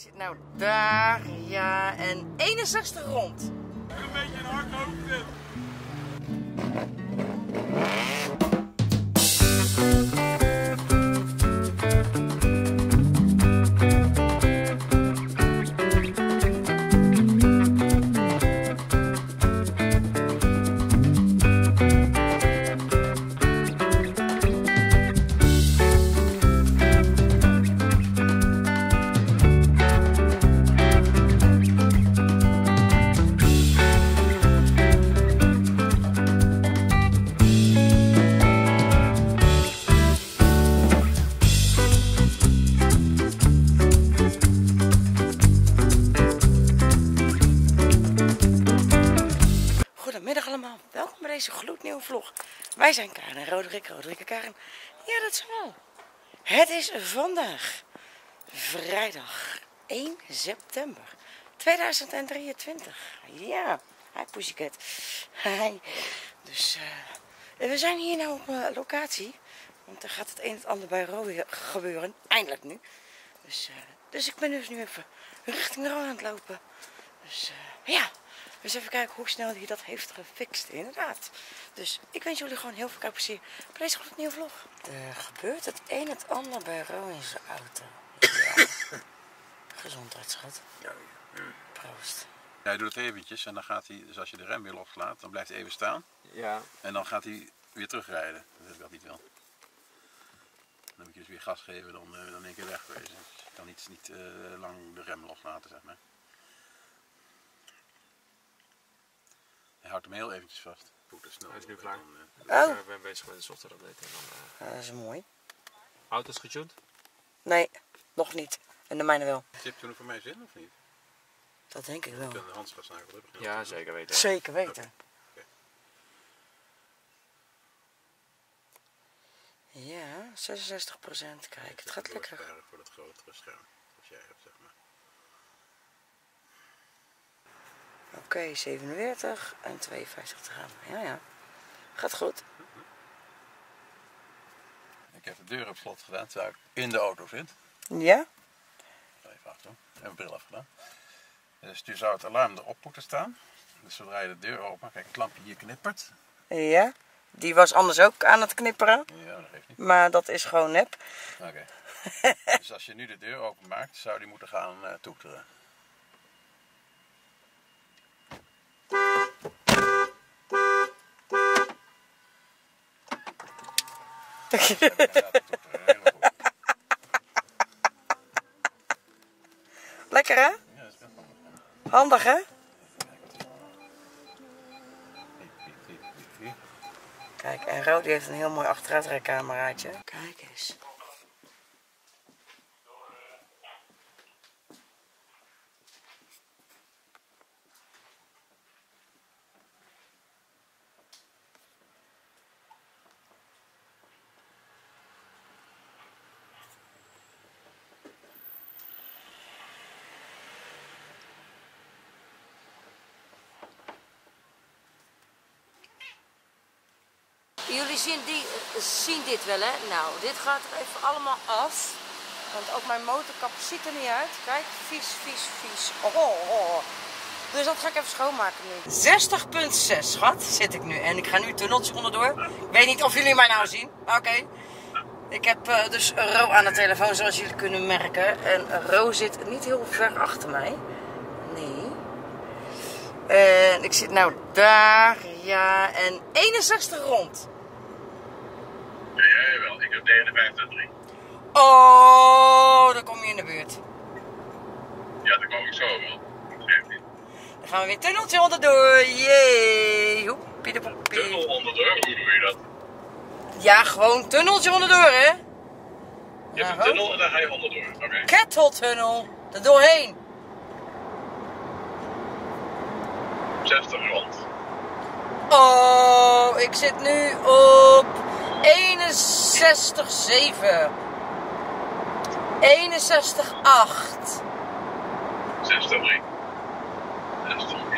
zit nou daar, ja, en 61 rond. Een beetje een hard hoofd. Deze gloednieuwe vlog. Wij zijn Karen en Roderick, Roderick en Karen. Ja, dat is wel. Het is vandaag vrijdag 1 september 2023. Ja, hi Pussycat. Hi. Dus we zijn hier nu op locatie. Want er gaat het een en het ander bij Roy gebeuren. Eindelijk nu. Dus ik ben dus nu even richting Roy aan het lopen. Dus ja. Dus even kijken hoe snel hij dat heeft gefixt, inderdaad. Dus ik wens jullie gewoon heel veel plezier bij deze gloednieuwe vlog. Er gebeurt het een en het ander bij Roy's auto. Ja. Gezondheid, schat. Ja, ja. Proost. Ja, hij doet het eventjes en dan gaat hij, dus als je de rem weer loslaat, dan blijft hij even staan. Ja. En dan gaat hij weer terugrijden. Dat heb ik altijd wel. Dan moet je dus weer gas geven, dan één keer wegwezen. Dus je kan niet lang de rem loslaten, zeg maar. Hij houdt hem heel eventjes vast. Hij is nu klaar. Oh. Ik ben bezig met de software update. Dat is mooi. Auto is getuned? Nee, nog niet. En de mijne wel. Tip toen voor mij zin of niet? Dat denk ik wel. Ik ben de handschafsnagel hebben. Ja, zeker weten. Zeker weten. Okay. Ja, 66%. Kijk, het gaat lekker. Het is erg voor dat grotere scherm. Als jij hebt, zeg maar. Oké, 47 en 52 te gaan. Ja, ja. Gaat goed. Ik heb de deur op slot gedaan, terwijl ik in de auto zit. Ja? Even achter. Ik heb mijn bril afgedaan. Dus nu zou het alarm erop moeten staan. Dus zodra je de deur open, kijk, het lampje hier knippert. Ja, die was anders ook aan het knipperen. Ja, dat geeft niet. Maar dat is gewoon nep. Oké. Dus als je nu de deur openmaakt, zou die moeten gaan toeteren. Lekker hè? Handig hè? Kijk, en Ro die heeft een heel mooi achteruitrijcameraatje. Kijk eens. Jullie zien dit wel, hè? Nou, dit gaat er even allemaal af. Want ook mijn motorkap ziet er niet uit. Kijk, vies, vies, vies. Oh. Dus dat ga ik even schoonmaken nu. 60,6, schat, zit ik nu. En ik ga nu tunneltje onderdoor. Ik weet niet of jullie mij nou zien. Oké. Ik heb dus Ro aan de telefoon, zoals jullie kunnen merken. En Ro zit niet heel ver achter mij. Nee. En ik zit nou daar, ja, en 61 rond. Ja, jawel. Ik heb 59,3. Oh, dan kom je in de buurt. Ja, dan kom ik zo wel. Dan gaan we weer tunneltje onderdoor. Jee. Hoepiedepoepie. Tunnel onderdoor? Hoe doe je dat? Ja, gewoon tunneltje onderdoor, hè? Je hebt een tunnel en daar ga je onderdoor. Oké. Ketteltunnel. Er doorheen. 60 rond. Oh, ik zit nu op 61,7. 61,8. 63. 64. 65.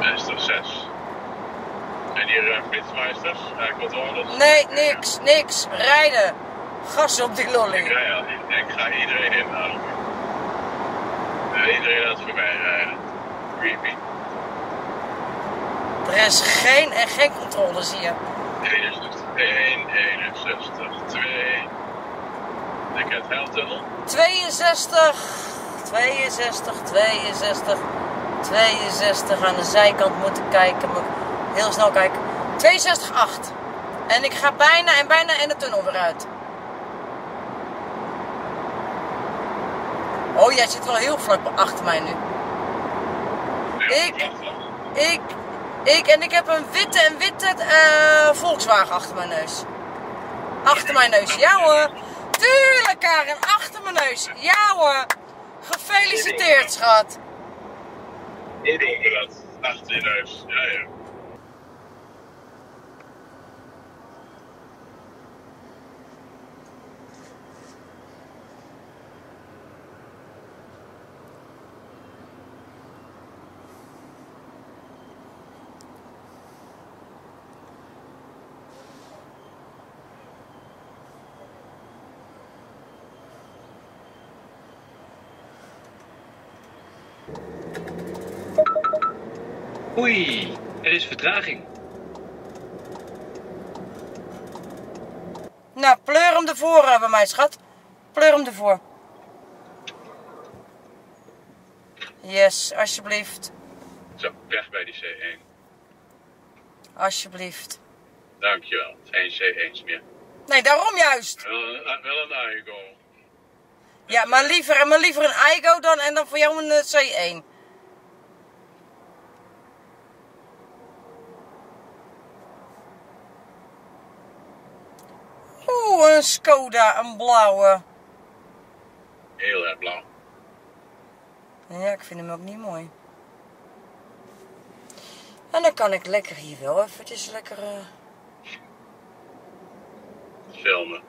66. En die hier flitsmeisters, controles? Nee, niks. Rijden. Gas op die lolly. Ik ga iedereen inhouden. Iedereen dat voorbij rijden. Creepy. Er is geen controle, zie je. 61, 2. Ik heb het helptunnel. 62, aan de zijkant moeten kijken, moet heel snel kijken. 62,8. En ik ga bijna in de tunnel weer uit. Oh, jij zit wel heel vlak achter mij nu. Ik heb een witte Volkswagen achter mijn neus. Achter mijn neus, ja hoor. Tuurlijk Karen, achter mijn neus, ja hoor. Gefeliciteerd schat. Hoe doen we dat? Achter je neus, ja. Oei, er is vertraging. Nou, pleur hem ervoor bij mij, schat. Pleur hem ervoor. Yes, alsjeblieft. Zo, weg bij die C1. Alsjeblieft. Dankjewel, geen C1's meer. Nee, daarom juist. Wel een Aigo. Ja, maar liever een Aigo dan voor jou een C1. Een Skoda, een blauwe. Heel erg blauw. Ja, ik vind hem ook niet mooi. En dan kan ik lekker hier wel eventjes lekker... filmen.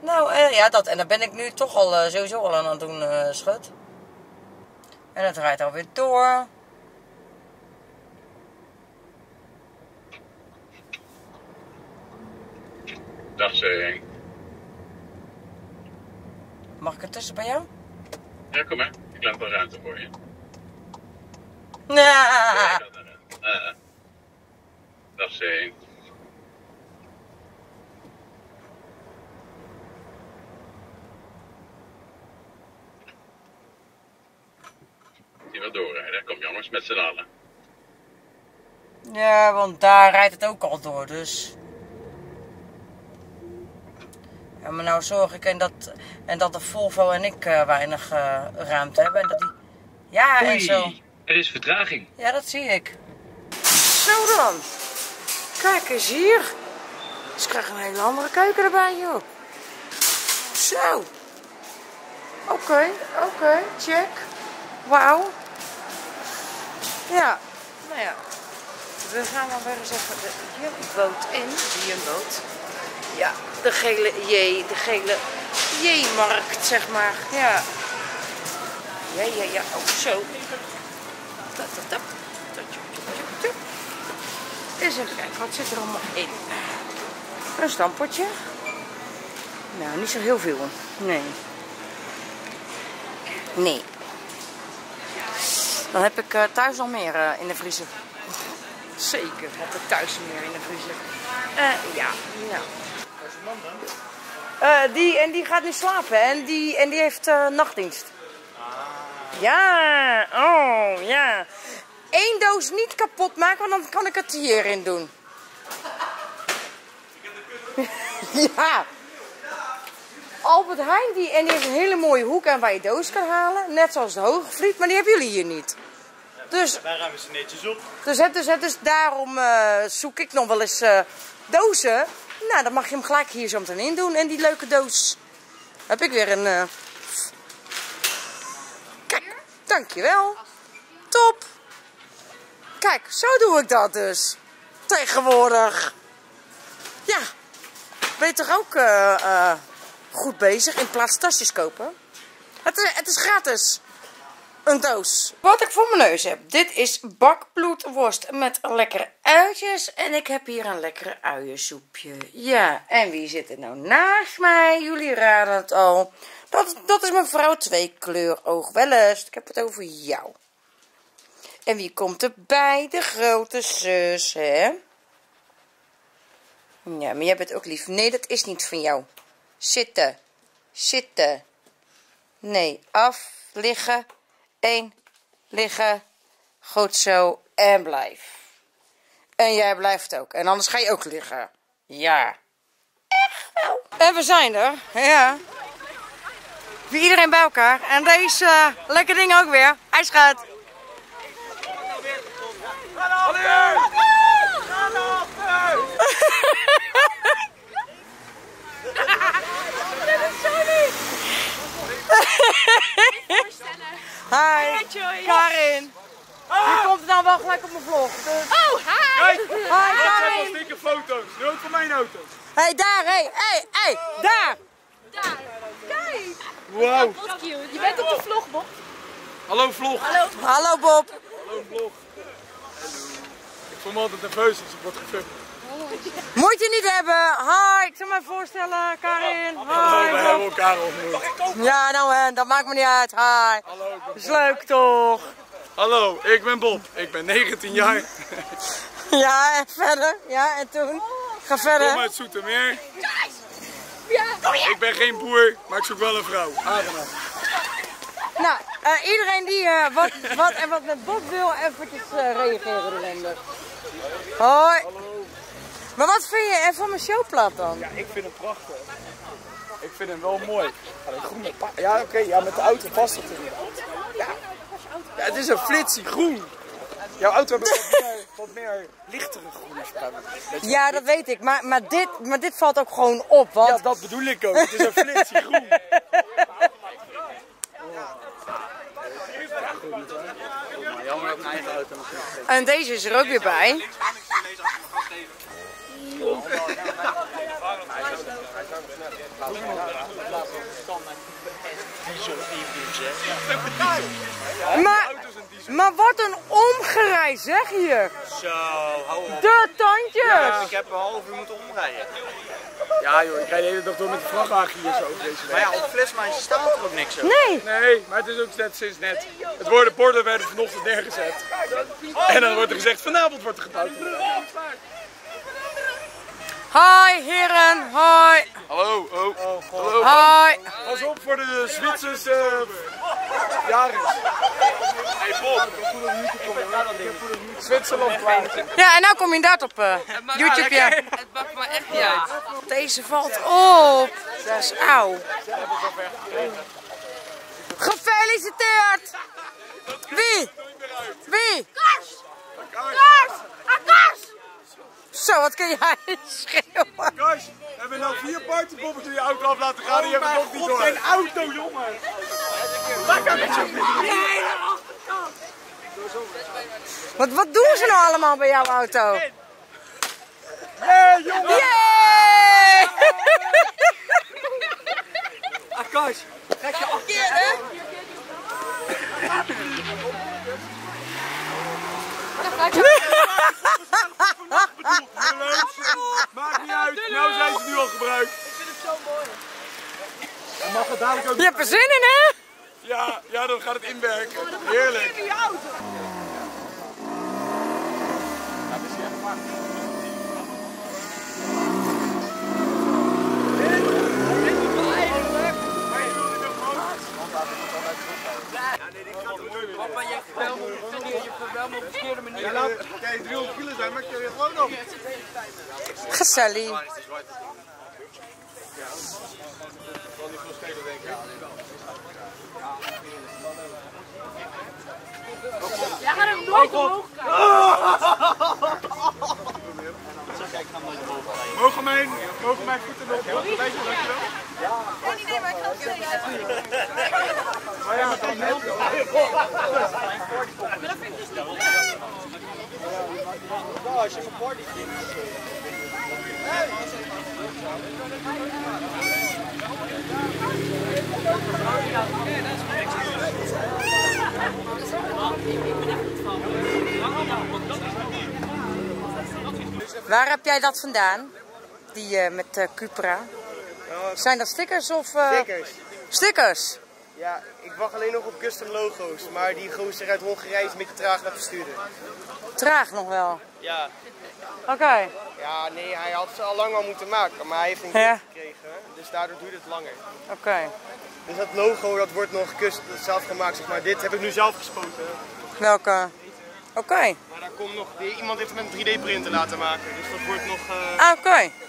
Nou, ja dat. En daar ben ik nu toch al sowieso al aan het doen, schat. En het rijdt alweer door. Dag C1. Mag ik er tussen bij jou? Ja, kom maar. Ik laat wel ruimte voor je. Ja, dag C1. Die wil doorrijden. Kom jongens, met z'n allen. Ja, want daar rijdt het ook al door, dus... Ja, maar nou zorg ik en dat de Volvo en ik weinig ruimte hebben en dat die... Ja, oei, en zo. Er is vertraging. Ja, dat zie ik. Zo dan. Kijk eens hier. Dus ik krijg een hele andere keuken erbij, joh. Zo. Oké, check. Wauw. Ja, nou ja. We gaan dan weer eens even de Jumboot in. De Jumboot. Ja, de gele J-markt, zeg maar. Ja. Ja, ook zo. Eens even kijken, wat zit er allemaal in? Een stampotje. Nou, niet zo heel veel. Nee. Dan heb ik thuis al meer in de vriezer. Zeker, heb ik thuis meer in de vriezer. Ja, nou. Die gaat nu slapen en die heeft nachtdienst. Ah. Ja, oh ja. 1 doos niet kapot maken, want dan kan ik het hierin doen. Ja. Albert Heijn die heeft een hele mooie hoek aan waar je doos kan halen. Net zoals de Hoogvliet, maar die hebben jullie hier niet. Dus, daar ruimen ze netjes op. Dus daarom zoek ik nog wel eens dozen. Nou, dan mag je hem gelijk hier zo meteen in doen. En die leuke doos heb ik weer een... Kijk, dankjewel. Top. Kijk, zo doe ik dat dus. Tegenwoordig. Ja, ben je toch ook goed bezig in plaats tasjes kopen? Het is gratis. een doos. Wat ik voor mijn neus heb. Dit is bakbloedworst met lekkere uitjes. En ik heb hier een lekkere uiensoepje. Ja, en wie zit er nou naast mij? Jullie raden het al. Dat is mevrouw Tweekleur Oogwellust. Ik heb het over jou. En wie komt erbij? De grote zus, hè? Ja, maar jij bent ook lief. Nee, dat is niet van jou. Zitten. Zitten. Nee, af. Liggen. 1. Liggen. Goed zo. En blijf. En jij blijft ook. En anders ga je ook liggen. Ja. Echt wel. En we zijn er. Ja. Weer iedereen bij elkaar. En deze lekker ding ook weer. Hij gaat. Hi, Karin. Die komt nou wel gelijk op mijn vlog. Dus... Oh, hi. Hi, Karin. Dat zijn dikke foto's. Rood van mijn auto. Hé, hey, daar. Hé, daar. Daar. Kijk. Wow. Wat cute. Je bent op de vlog, Bob. Hallo, vlog. Hallo, Bob. Hallo, vlog. Ik voel me altijd nerveus als ik word gefilmd. Moet je niet hebben. Hi, ik zal mij voorstellen, Karin. Hi. Hallo, we hebben elkaar ontmoet. Ja, nou hè, dat maakt me niet uit. Hi. Hallo, dat is leuk toch? Hallo, ik ben Bob. Ik ben 19 jaar. Ja, en verder. Ja, en toen? Ga verder. Ik kom uit Soetermeer. Ik ben geen boer, maar ik zoek wel een vrouw. Aangenaam. Nou, iedereen die wat met Bob wil, eventjes reageren de lender. Hoi. Hallo. Maar wat vind je van mijn showplaat dan? Ja, ik vind hem prachtig. Ik vind hem wel mooi. Groene ja, oké, ja, met de auto past het inderdaad. Ja. Ja, het is een flitsie groen. Jouw auto heeft wat meer lichtere groene stemmen. Ja, dat weet ik. Maar dit valt ook gewoon op. Want... Ja, dat bedoel ik ook. Het is een flitsie groen. Jammer dat mijn eigen auto nog niet. En deze is er ook weer bij. Maar wat een omgerij, zeg hier. Zo, hou op. De tandjes. Ja, ik heb een half uur moeten omrijden. Ja joh, ik rijd de hele dag door met de vrachtwagen hier zo over deze weg. Maar ja, op flesmeisje staat er ook niks over. Nee. Nee, maar het is ook net sinds net. Het borden werden vanochtend neergezet. En dan wordt er gezegd, vanavond wordt er gebouwd. Hoi heren, hoi. Hallo, oh. Hallo. Hoi. Pas op voor de Zwitsers jaren. Hey Bob, Zwitserland plaatje. Ja, en nou kom je dat op YouTube. Ja. Het maakt me echt niet uit. Deze valt op. Dat is auw. Gefeliciteerd. Wie? Kars. Zo, wat kun jij schreeuwen? Kars, we hebben nou 4 partyboppen door je auto af laten gaan. Die hebben nog niet door. Een auto, jongen. Waar kan ik zo niet? Wat doen ze nou allemaal bij jouw auto? Nee, jongen! Yay! Akash, trek je achter, hè? Maakt niet uit, nou zijn ze nu al gebruikt. Ik vind het zo mooi. Mag het dadelijk ook. Je hebt er zin in, hè? Ja, dan gaat het inwerken. Heerlijk. Papa, jij vertelt wel op een verkeerde manier. Kijk, 300 kilo zijn, maar ik je gewoon op. Gezellig. Jij gaat hem nooit omhoog kijken. Mogen mijn voeten nog een beetje rukken? Nee, maar ik ga het zeggen. Maar ja, dat is heel veel. Dat vind ik dus niet leuk. Nou, als je een party vindt. Nee, dat is Waar heb jij dat vandaan? Die met Cupra. Zijn dat stickers of... Stickers. Stickers? Ja, ik wacht alleen nog op custom logo's, maar die gozer uit Hongarije is een beetje traag naar het versturen. Traag nog wel? Ja. Oké. Okay. Ja, nee, hij had ze al lang al moeten maken, maar hij heeft een keuze gekregen, dus daardoor duurt het langer. Oké. Okay. Dus dat logo, dat wordt nog zelf gemaakt, zeg maar. Dit heb ik nu zelf gespoten. Welke? Oké. Okay. Maar daar komt nog, iemand heeft het met een 3D-printer laten maken, dus dat wordt nog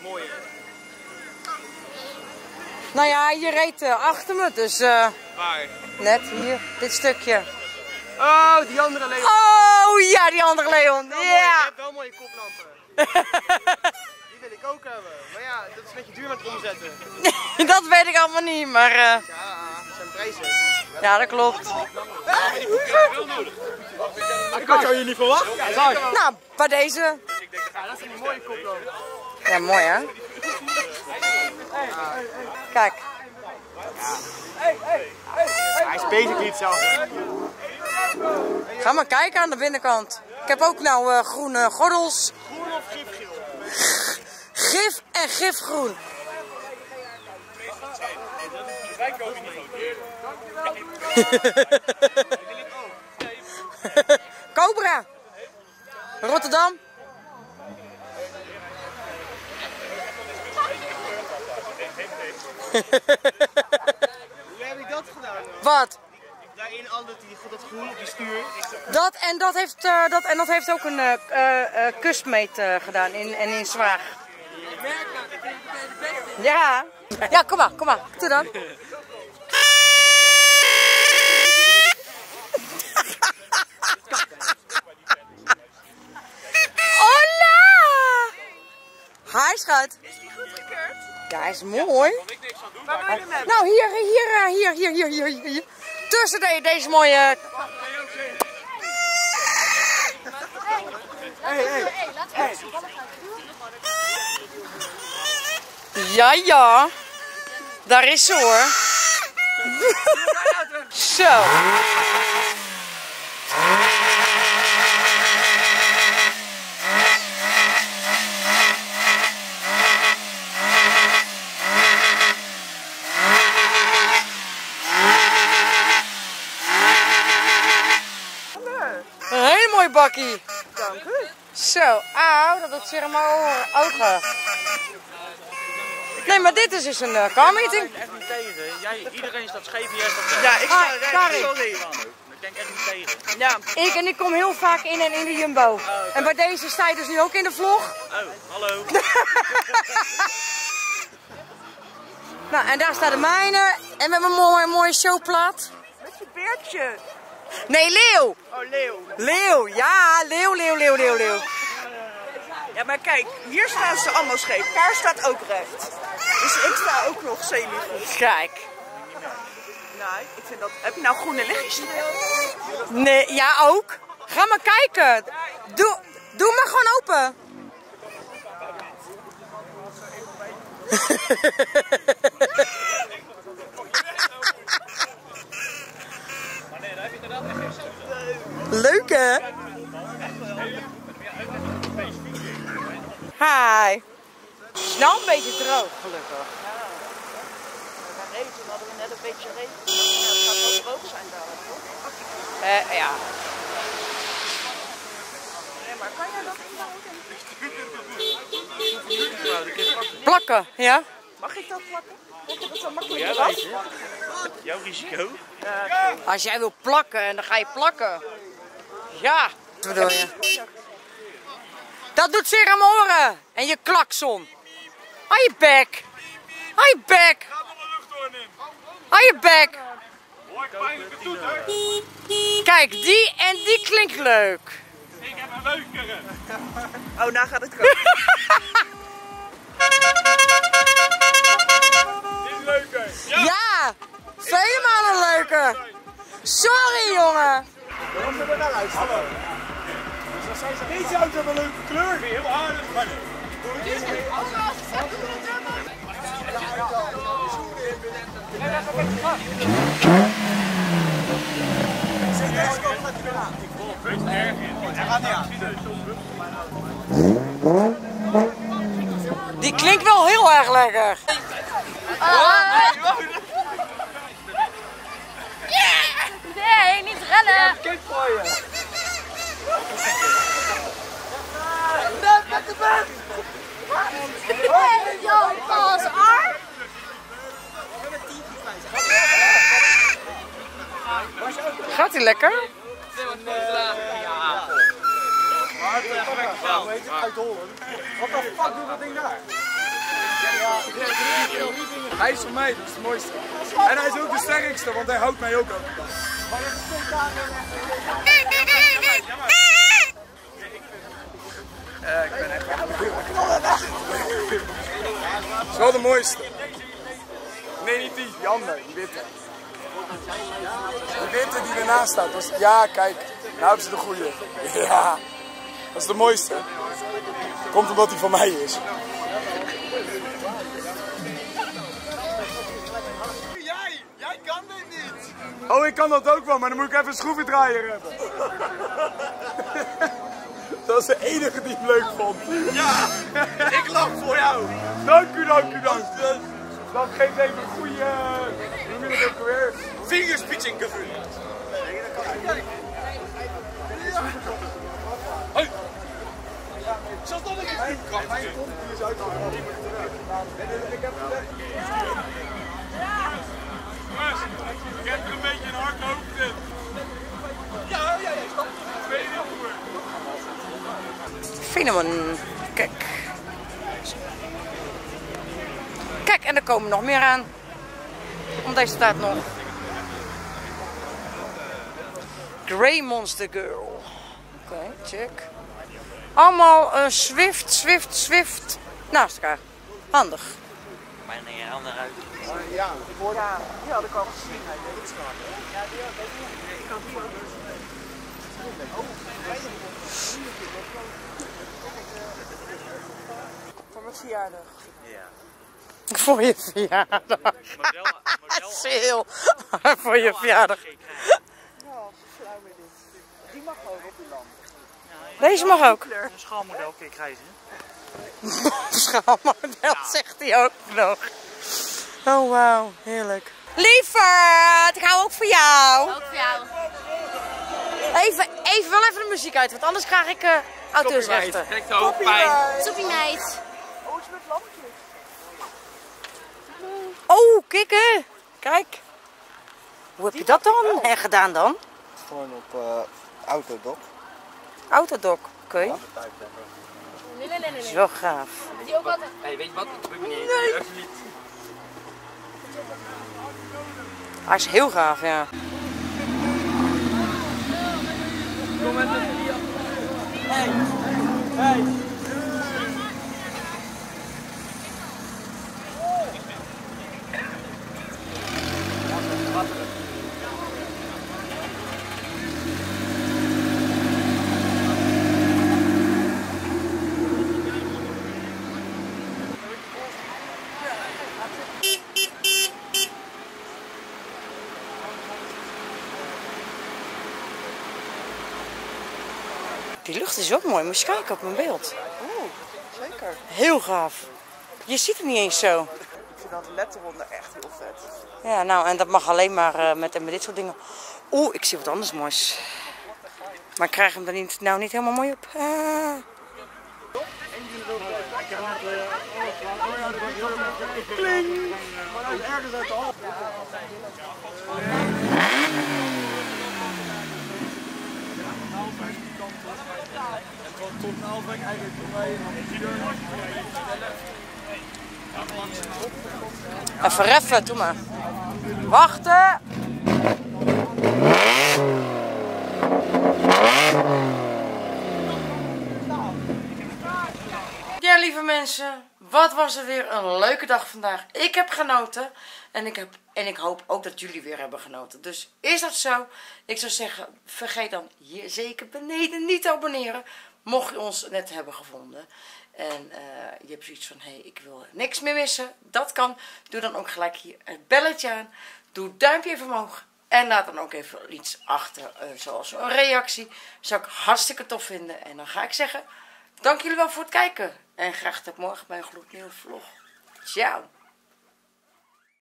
mooier. Nou ja, je reed achter me, dus... Waar? Net hier, dit stukje. Oh, die andere Leon. Oh ja, die andere Leon. Ja. Je hebt wel mooie koplampen. Die wil ik ook hebben. Maar ja, dat is een beetje duur met omzetten. Dat weet ik allemaal niet, maar... Ja, dat zijn prijzen. Ja, dat klopt. Ik had jou hier niet verwacht. Nou, bij deze. Ik denk, dat is een mooie koplamp. Ja, mooi hè. Kijk. Hij is basically hetzelfde. Ga maar kijken aan de binnenkant. Ik heb ook nou groene gordels. Groen of gifgeel? Gif en gifgroen. Wij kopen niet ook. Cobra. Rotterdam. Hoe heb ik dat gedaan? Wat? Daarin al dat groen op je stuur. Dat heeft ook een kustmeet gedaan in Zwaag. Ik merk dat, ik vind het de beste. Ja. Ja, kom maar. Doe dan. Hola! Hi, schat. Is die goed gekeurd? Ja, hij is mooi. Ja, ik niks aan doen, waar wil je hem hebben? Nou, hier. Tussen deze mooie... Hey, laten we eens de ballen gaan doen. Ja. Daar is ze hoor. Zo. Bakkie. Dank u. Zo, auw, dat doet zeer aan mijn ogen. Nee, maar dit is dus een car-meeting. Ik sta er echt niet tegen. Iedereen staat scheef en jij staat tegen. Ja, ik sta er echt niet tegen. Ik denk echt niet tegen. Ja. Ik kom heel vaak in en in de Jumbo. Oh, okay. En bij deze sta je dus nu ook in de vlog. Oh, hallo. Nou, en daar staat de mijne. En met mijn mooie showplaat. Met je beertje. Nee, leeuw! Oh, leeuw. Leeuw, ja, leeuw. Ja, maar kijk, hier staan ze allemaal scheef. Daar staat ook recht. Dus ik sta ook nog semi-goed. Kijk. Nee, ik vind dat... Heb je nou groene lichtjes? Nee, ja, ook. Ga maar kijken. Doe maar gewoon open. Leuk hè? Hi. Het is nou een beetje droog, gelukkig. Ja. Toen hadden we net een beetje regen. Het gaat wel droog zijn dadelijk, toch? Ja. Maar kan jij dat inhouden? Plakken, ja? Mag ik dat plakken? Dat is zo makkelijk. Ja, weet je. Jouw risico. Als jij wil plakken, dan ga je plakken. Ja. Wat bedoel je? Dat doet zeer aan mijn oren. En je klakson. Hou je bek. Hou je bek. Hou je bek. Kijk, die en die klinkt leuk. Ik heb een leukere. Oh, nou gaat het komen. Ja! Ja! Vele malen leuker! Sorry jongen! Dan moeten we naar luisteren. Hallo! Deze auto heeft een leuke kleur. Heel aardig. Die klinkt wel heel erg lekker. Nee, niet rennen. Kijk voor je. Met de band. Hey, yo, pas arm. Gaat hij lekker? Ja. Maar het is uit Holland. Wat de fuck doet dat ding daar? Hij is voor mij, dat is het mooiste. En hij is ook de sterkste, want hij houdt mij ook elke dag. Ik ben echt. Het is wel de mooiste. Nee, niet die, die andere, die witte. Die witte die ernaast staat. Dus, ja, kijk, nou hebben ze de goede. Ja, dat is de mooiste. Komt omdat die van mij is. Jij kan dit niet! Oh, ik kan dat ook wel, maar dan moet ik even een schroevendraaier hebben. Dat is de enige die het leuk vond. Ja, ik lach voor jou. Dank u, dank u, dank u. Dat geeft even een goede... Hoe noem je dat ook weer? Fingerspitching gevoel. Hoi! Zelfs dat ik het niet kan. Mijn kont is uitgevallen. Ik heb het weg. Jongens, ik heb er een beetje een hard hoofd in. Ja, stop. Tweede voer. Fineman, kijk. Kijk, en er komen nog meer aan. Want deze staat nog. Grey Monster Girl. Oké, check. Allemaal Zwift naast elkaar. Handig. Maar nee, handen uit. Ja, ja, dat kan gezien. Ja, ik kan hier ook. Voor mijn verjaardag. Ja. Voor je verjaardag. Model. Voor je verjaardag. Nou, flauw met dit. Die mag ook op die lamp. Deze mag ook. Een schaalmodel kun je krijgen. Schaalmodel, ja. Zegt hij ook nog. Oh wauw, heerlijk. Lieverd, ik hou ook voor jou. Ook voor jou. Even wel even de muziek uit, want anders krijg ik auteursrechten. Copyright. Oh, het is met lampjes. Oh, kikken. Kijk. Hoe heb je dat dan gedaan dan? Gewoon op Autodoc. Autodoc, oké. Nee. Dat is wel gaaf. Die ook altijd... Hey, weet je wat? Dat doe ik niet. Nee. Echt niet. Hij is heel gaaf, ja. Kom met een video. Hey. Die lucht is ook mooi, moet je kijken op mijn beeld. Oeh, zeker. Heel gaaf. Je ziet het niet eens zo. Ik vind dat letterwonder echt heel vet. Ja, nou, en dat mag alleen maar met dit soort dingen. Oeh, ik zie wat anders moois. Maar ik krijg hem er niet helemaal mooi op. Kling! Ergens uit de hand. En tot Naalwijk eigenlijk voor mij. Even, doe maar. Wachten! Ja, lieve mensen, wat was er weer een leuke dag vandaag. Ik heb genoten en ik hoop ook dat jullie weer hebben genoten. Dus is dat zo? Ik zou zeggen, vergeet dan hier zeker beneden niet te abonneren. Mocht je ons net hebben gevonden. En je hebt zoiets van, hé, ik wil niks meer missen. Dat kan. Doe dan ook gelijk hier het belletje aan. Doe duimpje even omhoog. En laat dan ook even iets achter, zoals een reactie. Zou ik hartstikke tof vinden. En dan ga ik zeggen, dank jullie wel voor het kijken. En graag tot morgen bij een gloednieuwe vlog. Ciao.